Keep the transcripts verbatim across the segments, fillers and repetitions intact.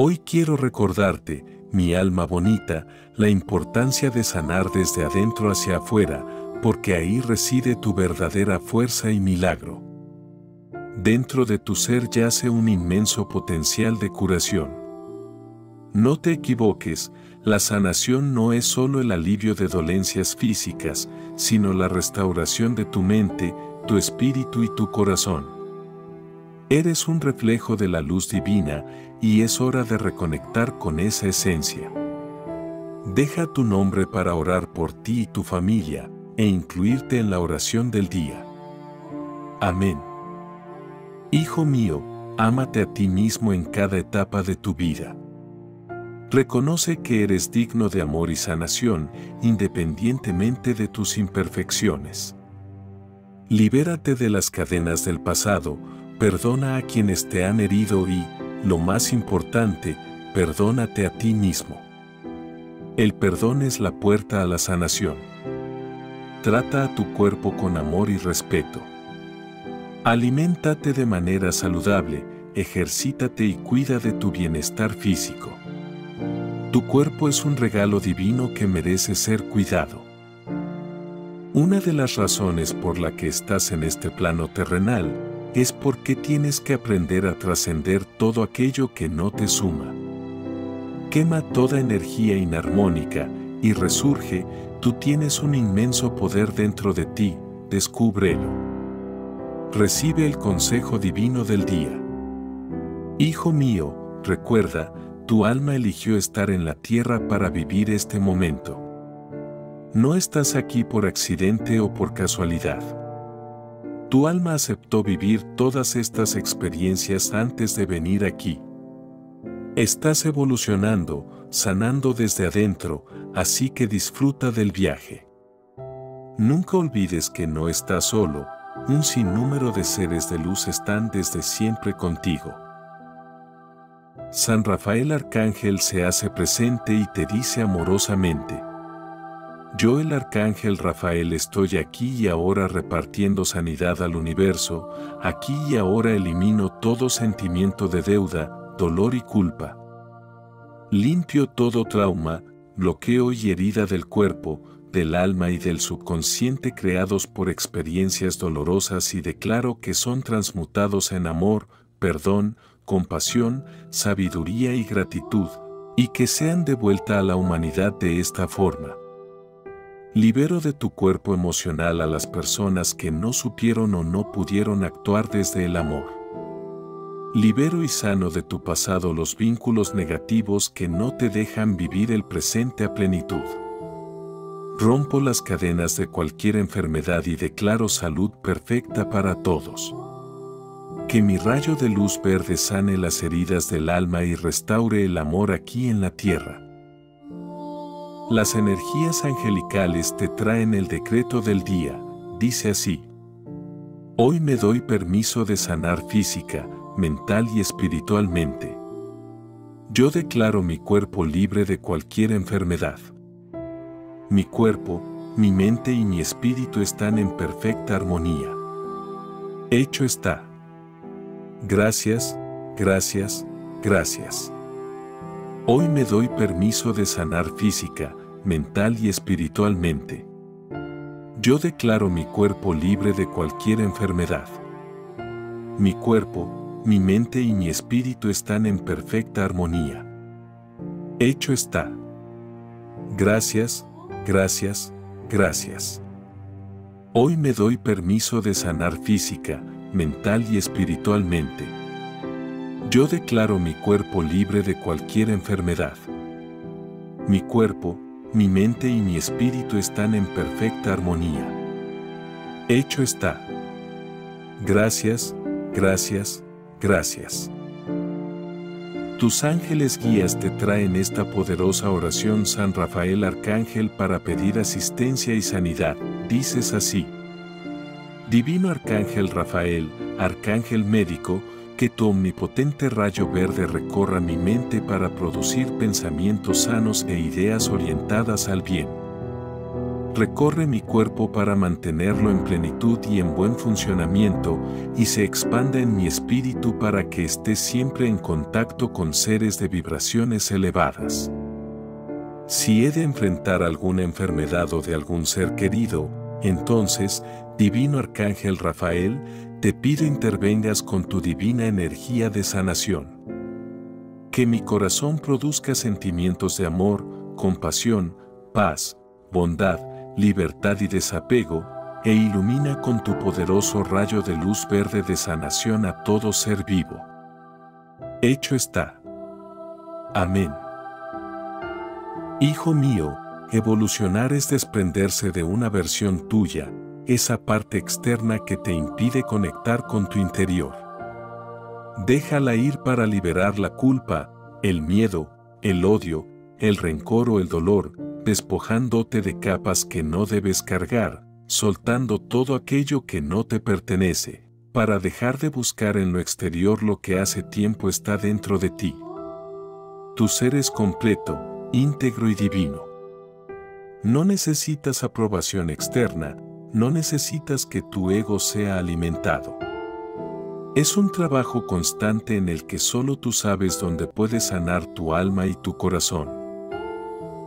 Hoy quiero recordarte, mi alma bonita, la importancia de sanar desde adentro hacia afuera, porque ahí reside tu verdadera fuerza y milagro. Dentro de tu ser yace un inmenso potencial de curación. No te equivoques, la sanación no es solo el alivio de dolencias físicas, sino la restauración de tu mente, tu espíritu y tu corazón. Eres un reflejo de la luz divina y es hora de reconectar con esa esencia. Deja tu nombre para orar por ti y tu familia e incluirte en la oración del día. Amén. Hijo mío, ámate a ti mismo en cada etapa de tu vida. Reconoce que eres digno de amor y sanación, independientemente de tus imperfecciones. Libérate de las cadenas del pasado, perdona a quienes te han herido y, lo más importante, perdónate a ti mismo. El perdón es la puerta a la sanación. Trata a tu cuerpo con amor y respeto. Aliméntate de manera saludable, ejercítate y cuida de tu bienestar físico. Tu cuerpo es un regalo divino que merece ser cuidado. Una de las razones por la que estás en este plano terrenal es porque tienes que aprender a trascender todo aquello que no te suma. Quema toda energía inarmónica y resurge, tú tienes un inmenso poder dentro de ti, descúbrelo. Recibe el consejo divino del día. Hijo mío, recuerda, tu alma eligió estar en la tierra para vivir este momento. No estás aquí por accidente o por casualidad. Tu alma aceptó vivir todas estas experiencias antes de venir aquí. Estás evolucionando, sanando desde adentro, así que disfruta del viaje. Nunca olvides que no estás solo. Un sinnúmero de seres de luz están desde siempre contigo. San Rafael Arcángel se hace presente y te dice amorosamente: yo, el Arcángel Rafael, estoy aquí y ahora repartiendo sanidad al universo, aquí y ahora elimino todo sentimiento de deuda, dolor y culpa. Limpio todo trauma, bloqueo y herida del cuerpo, del alma y del subconsciente creados por experiencias dolorosas y declaro que son transmutados en amor, perdón, compasión, sabiduría y gratitud, y que sean de vuelta a la humanidad de esta forma. Libero de tu cuerpo emocional a las personas que no supieron o no pudieron actuar desde el amor. Libero y sano de tu pasado los vínculos negativos que no te dejan vivir el presente a plenitud. Rompo las cadenas de cualquier enfermedad y declaro salud perfecta para todos. Que mi rayo de luz verde sane las heridas del alma y restaure el amor aquí en la tierra. Las energías angelicales te traen el decreto del día, dice así: hoy me doy permiso de sanar física, mental y espiritualmente. Yo declaro mi cuerpo libre de cualquier enfermedad. Mi cuerpo, mi mente y mi espíritu están en perfecta armonía. Hecho está. Gracias, gracias, gracias. Hoy me doy permiso de sanar física, mental y espiritualmente. Yo declaro mi cuerpo libre de cualquier enfermedad. Mi cuerpo, mi mente y mi espíritu están en perfecta armonía. Hecho está. Gracias, gracias, gracias. Hoy me doy permiso de sanar física, mental y espiritualmente. Yo declaro mi cuerpo libre de cualquier enfermedad. Mi cuerpo, mi mente y mi espíritu están en perfecta armonía. Hecho está. Gracias, gracias, gracias. Tus ángeles guías te traen esta poderosa oración San Rafael Arcángel para pedir asistencia y sanidad. Dices así: divino Arcángel Rafael, Arcángel médico, que tu omnipotente rayo verde recorra mi mente para producir pensamientos sanos e ideas orientadas al bien. recorre mi cuerpo para mantenerlo en plenitud y en buen funcionamiento, y se expande en mi espíritu para que esté siempre en contacto con seres de vibraciones elevadas. Si he de enfrentar alguna enfermedad o de algún ser querido, entonces, Divino Arcángel Rafael, te pido intervengas con tu divina energía de sanación. Que mi corazón produzca sentimientos de amor, compasión, paz, bondad, libertad y desapego, e ilumina con tu poderoso rayo de luz verde de sanación a todo ser vivo. Hecho está. Amén. Hijo mío, evolucionar es desprenderse de una versión tuya, esa parte externa que te impide conectar con tu interior. Déjala ir para liberar la culpa, el miedo, el odio, el rencor o el dolor, despojándote de capas que no debes cargar, soltando todo aquello que no te pertenece, para dejar de buscar en lo exterior lo que hace tiempo está dentro de ti. Tu ser es completo, íntegro y divino. No necesitas aprobación externa, no necesitas que tu ego sea alimentado. Es un trabajo constante en el que solo tú sabes dónde puedes sanar tu alma y tu corazón.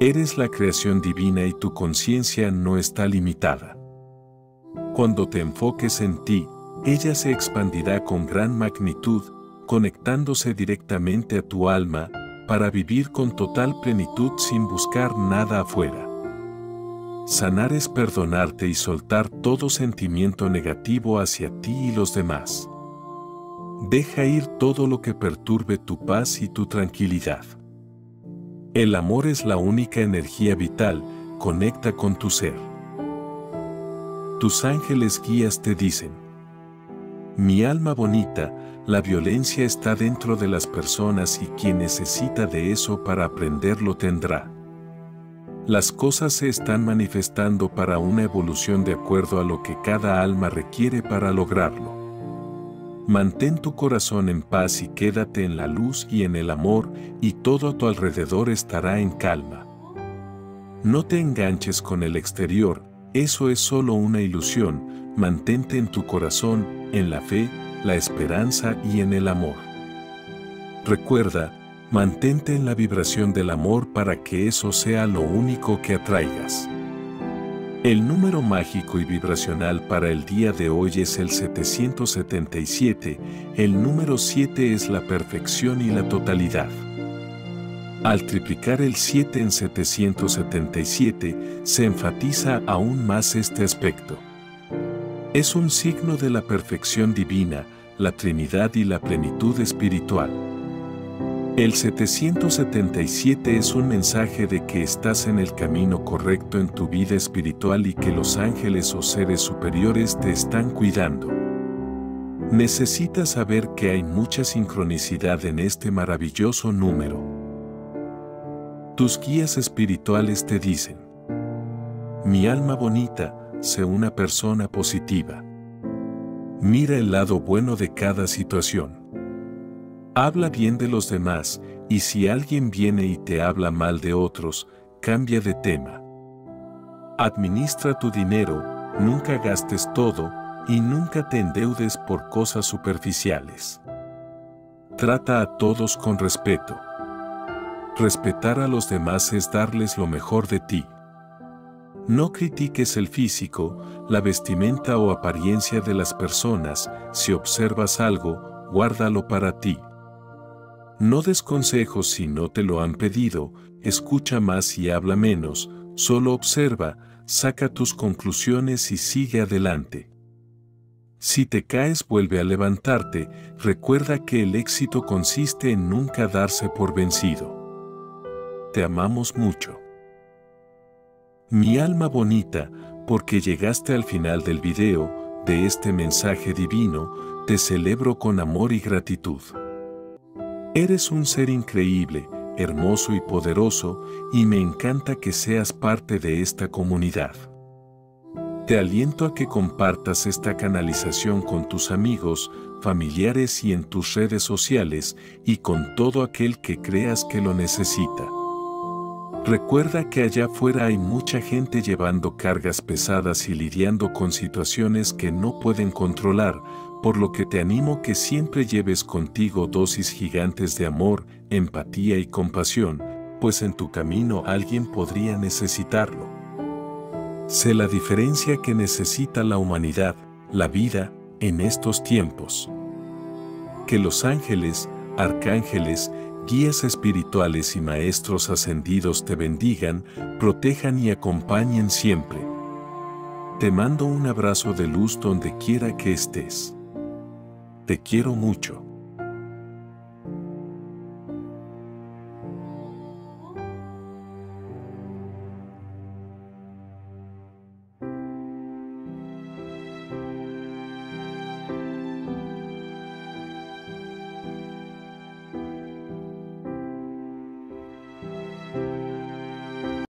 Eres la creación divina y tu conciencia no está limitada. Cuando te enfoques en ti, ella se expandirá con gran magnitud, conectándose directamente a tu alma, para vivir con total plenitud sin buscar nada afuera. Sanar es perdonarte y soltar todo sentimiento negativo hacia ti y los demás. Deja ir todo lo que perturbe tu paz y tu tranquilidad. El amor es la única energía vital, conecta con tu ser. Tus ángeles guías te dicen: mi alma bonita, la violencia está dentro de las personas y quien necesita de eso para aprender lo tendrá. Las cosas se están manifestando para una evolución de acuerdo a lo que cada alma requiere para lograrlo. Mantén tu corazón en paz y quédate en la luz y en el amor, y todo a tu alrededor estará en calma. No te enganches con el exterior, eso es solo una ilusión, mantente en tu corazón, en la fe, la esperanza y en el amor. Recuerda, mantente en la vibración del amor para que eso sea lo único que atraigas. El número mágico y vibracional para el día de hoy es el setecientos setenta y siete, el número siete es la perfección y la totalidad. Al triplicar el siete en setecientos setenta y siete, se enfatiza aún más este aspecto. Es un signo de la perfección divina, la Trinidad y la plenitud espiritual. El setecientos setenta y siete es un mensaje de que estás en el camino correcto en tu vida espiritual y que los ángeles o seres superiores te están cuidando. Necesitas saber que hay mucha sincronicidad en este maravilloso número. Tus guías espirituales te dicen: mi alma bonita, sé una persona positiva. Mira el lado bueno de cada situación. Habla bien de los demás, y si alguien viene y te habla mal de otros, cambia de tema. Administra tu dinero, nunca gastes todo, y nunca te endeudes por cosas superficiales. Trata a todos con respeto. Respetar a los demás es darles lo mejor de ti. No critiques el físico, la vestimenta o apariencia de las personas, si observas algo, guárdalo para ti. No des consejos si no te lo han pedido, escucha más y habla menos, solo observa, saca tus conclusiones y sigue adelante. Si te caes, vuelve a levantarte, recuerda que el éxito consiste en nunca darse por vencido. Te amamos mucho. Mi alma bonita, porque llegaste al final del video, de este mensaje divino, te celebro con amor y gratitud. Eres un ser increíble, hermoso y poderoso, y me encanta que seas parte de esta comunidad. Te aliento a que compartas esta canalización con tus amigos, familiares y en tus redes sociales, y con todo aquel que creas que lo necesita. Recuerda que allá afuera hay mucha gente llevando cargas pesadas y lidiando con situaciones que no pueden controlar, por lo que te animo que siempre lleves contigo dosis gigantes de amor, empatía y compasión, pues en tu camino alguien podría necesitarlo. Sé la diferencia que necesita la humanidad, la vida, en estos tiempos. Que los ángeles, arcángeles, guías espirituales y maestros ascendidos te bendigan, protejan y acompañen siempre. Te mando un abrazo de luz donde quiera que estés. Te quiero mucho.